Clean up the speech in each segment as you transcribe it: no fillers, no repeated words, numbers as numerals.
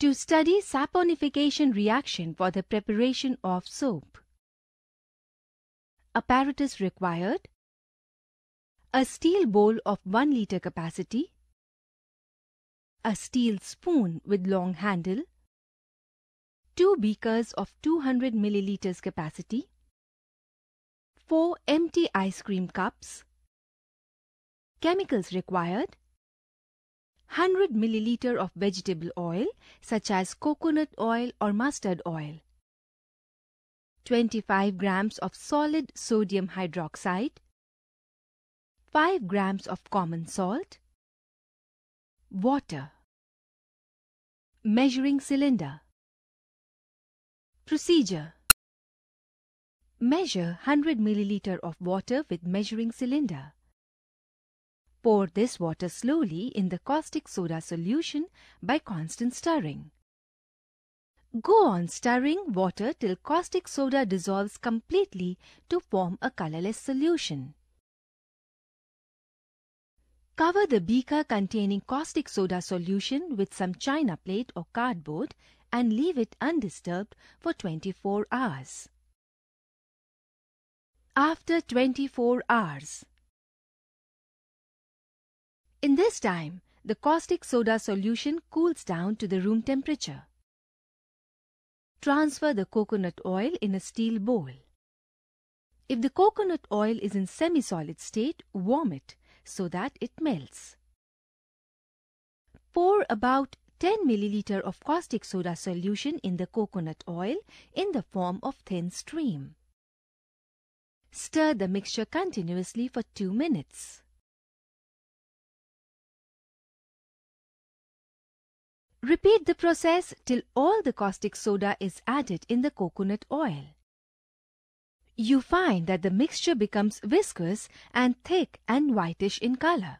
to study saponification reaction for the preparation of soap. Apparatus required: a steel bowl of 1 liter capacity, a steel spoon with long handle, 2 beakers of 200 milliliters capacity, 4 empty ice cream cups. Chemicals required: 100 milliliter of vegetable oil such as coconut oil or mustard oil, 25 grams of solid sodium hydroxide, 5 grams of common salt, water. Measuring cylinder. Procedure: measure 100 milliliter of water with measuring cylinder. Pour this water slowly in the caustic soda solution by constant stirring. Go on stirring water till caustic soda dissolves completely to form a colorless solution. Cover the beaker containing caustic soda solution with some china plate or cardboard and leave it undisturbed for 24 hours. After 24 hours. In this time, the caustic soda solution cools down to the room temperature. Transfer the coconut oil in a steel bowl. If the coconut oil is in semi-solid state, warm it so that it melts. Pour about 10 milliliter of caustic soda solution in the coconut oil in the form of thin stream. Stir the mixture continuously for 2 minutes. Repeat the process till all the caustic soda is added in the coconut oil. You find that the mixture becomes viscous and thick and whitish in color.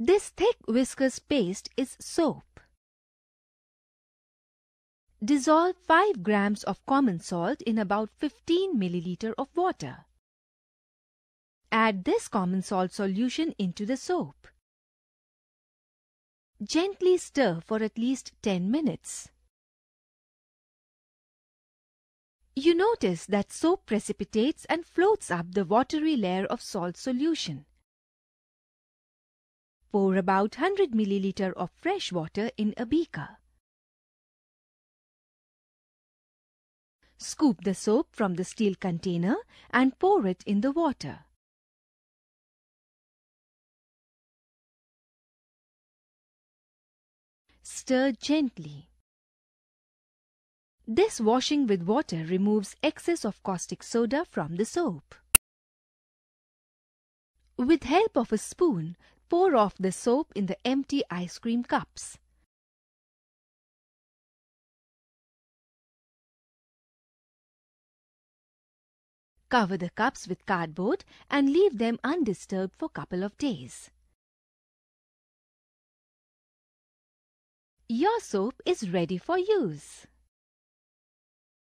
This thick viscous paste is soap. Dissolve 5 grams of common salt in about 15 milliliter of water. Add this common salt solution into the soap. Gently stir for at least 10 minutes. You notice that soap precipitates and floats up the watery layer of salt solution. Pour about 100 milliliter of fresh water in a beaker. Scoop the soap from the steel container and pour it in the water. Stir gently. This washing with water removes excess of caustic soda from the soap. With help of a spoon, pour off the soap in the empty ice cream cups. Cover the cups with cardboard and leave them undisturbed for a couple of days. Your soap is ready for use.